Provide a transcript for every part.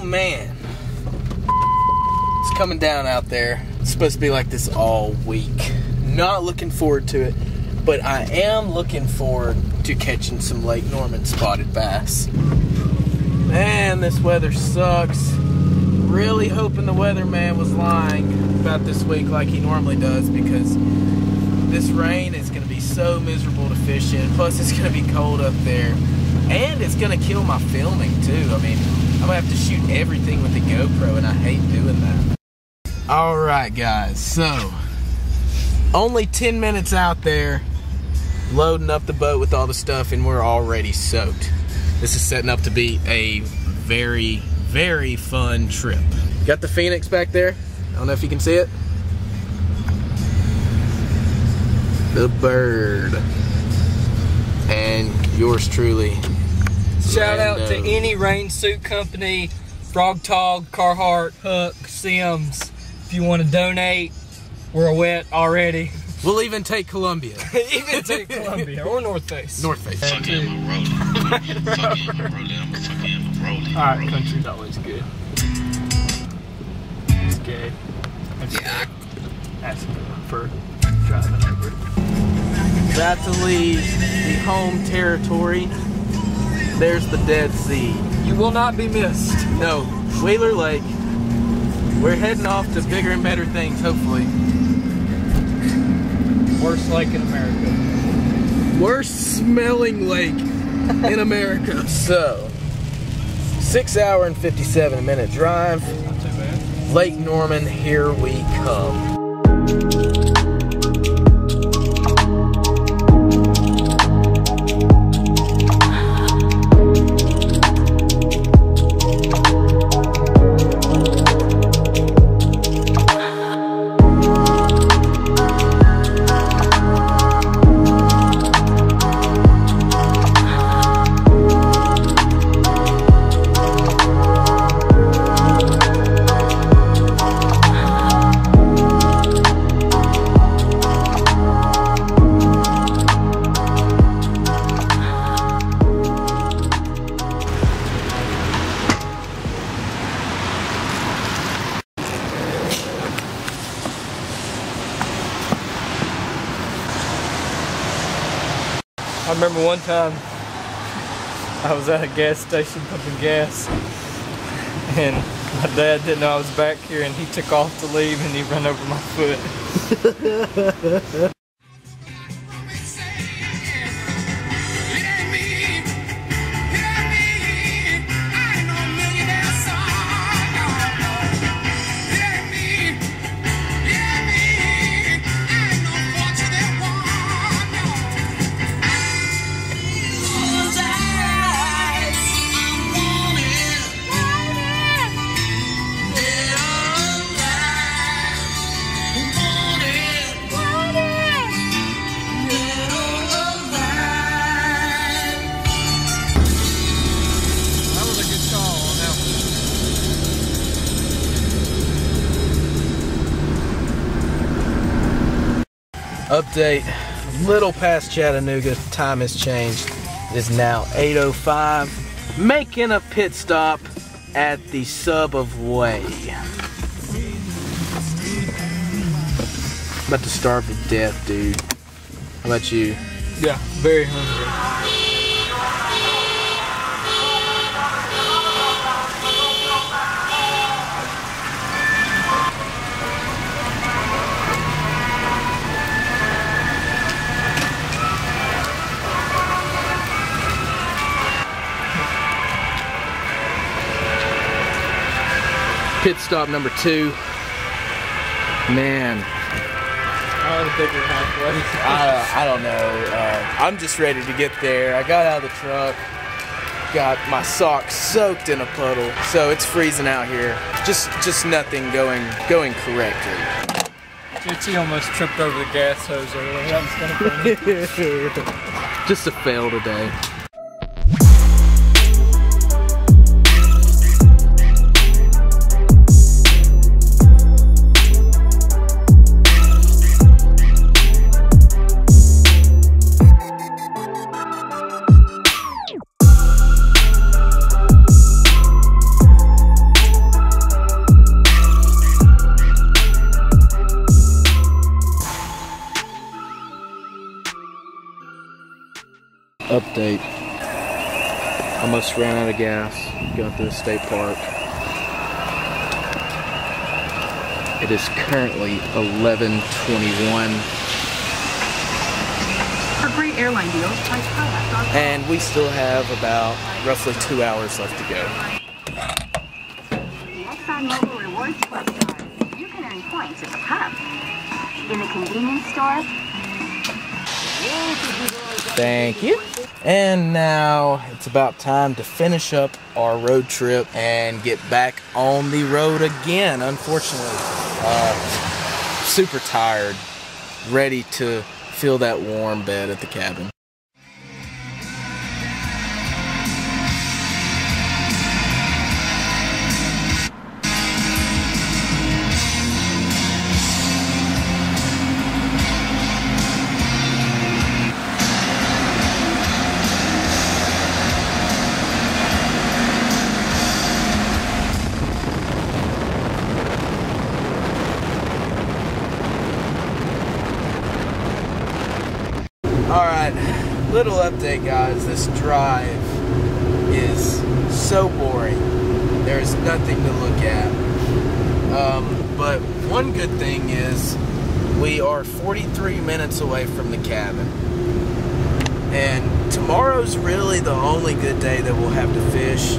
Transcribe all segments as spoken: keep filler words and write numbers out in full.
Oh man, it's coming down out there. It's supposed to be like this all week. Not looking forward to it, but I am looking forward to catching some Lake Norman spotted bass. Man, this weather sucks. Really hoping the weatherman was lying about this week like he normally does, because this rain is going to be so miserable to fish in. Plus, it's going to be cold up there. And it's going to kill my filming, too. I mean, I'm going to have to shoot everything with the GoPro, and I hate doing that. All right, guys. So, only ten minutes out there loading up the boat with all the stuff, and we're already soaked. This is setting up to be a very, very fun trip. Got the Phoenix back there. I don't know if you can see it. The bird. And yours truly. Shout Rando. Out to any rain suit company, Frogtog, Carhartt, Hook, Sims. If you want to donate, we're wet already. We'll even take Columbia. Even take Columbia or North Face. North Face. Suck in my rolling. Suck in my rolling. Suck in my rolling. All right, country's always good. It's good. That's yeah. Good. That's good for driving over. About to leave the home territory. There's the Dead Sea. You will not be missed. No, Wheeler Lake. We're heading off to bigger and better things, hopefully. Worst lake in America. Worst smelling lake in America. So, six hour and fifty-seven minute drive. Not too bad. Lake Norman, here we come. I remember one time I was at a gas station pumping gas, and my dad didn't know I was back here, and he took off to leave, and he ran over my foot. Update, a little past Chattanooga, time has changed. It is now eight oh five, making a pit stop at the sub of Way. About to starve to death, dude. How about you? Yeah, very hungry. Pit stop number two. Man. I don't think we're halfway. I, I don't know. Uh, I'm just ready to get there. I got out of the truck. Got my socks soaked in a puddle. So it's freezing out here. Just just nothing going going correctly. G T almost tripped over the gas hose earlier. That was kind of funny. Just a fail today. almost ran out of gas going through the state park. It is currently eleven twenty-one. Great airline deals. And we still have about roughly two hours left to go. The Exxon Mobil Rewards Club card. You can earn points at the pub, in the convenience store. Thank you. And now it's about time to finish up our road trip and get back on the road again. Unfortunately, uh, super tired, ready to feel that warm bed at the cabin. Little update, guys. This drive is so boring. There's nothing to look at. Um, but one good thing is we are forty-three minutes away from the cabin. And tomorrow's really the only good day that we'll have to fish.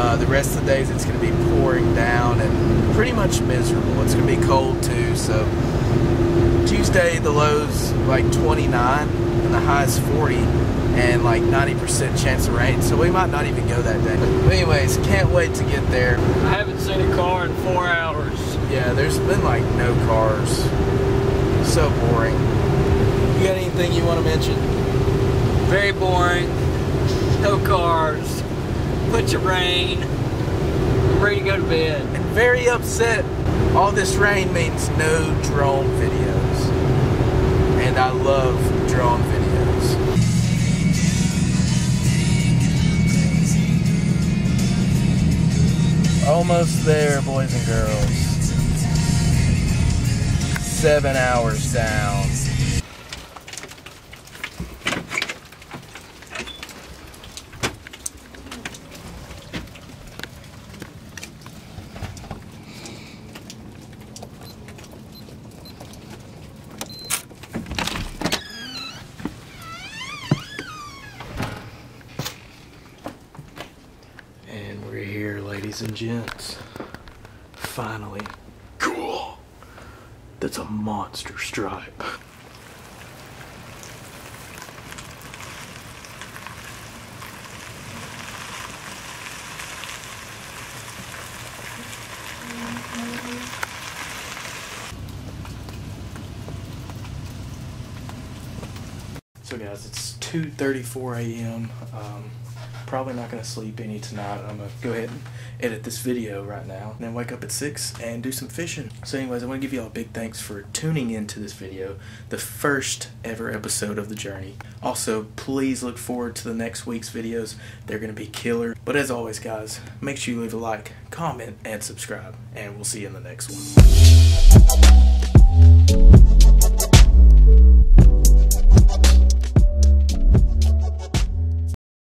Uh, the rest of the days it's going to be pouring down and pretty much miserable. It's going to be cold too, so Tuesday the low's like twenty-nine. The high is forty and like ninety percent chance of rain, so we might not even go that day. But anyways, can't wait to get there. I haven't seen a car in four hours. Yeah, there's been like no cars. So boring. You got anything you want to mention? Very boring. No cars. Bunch of rain. I'm ready to go to bed. And very upset. All this rain means no drone videos. And I love drone videos. Almost there, boys and girls. Seven hours down. And gents, finally, cool, that's a monster stripe. So guys, it's two thirty-four A M Um, probably not going to sleep any tonight. I'm going to go ahead and edit this video right now and then wake up at six and do some fishing. So anyways, I want to give you all a big thanks for tuning into this video, the first ever episode of The Journey. Also, please look forward to the next week's videos. They're going to be killer. But as always, guys, make sure you leave a like, comment, and subscribe, and we'll see you in the next one.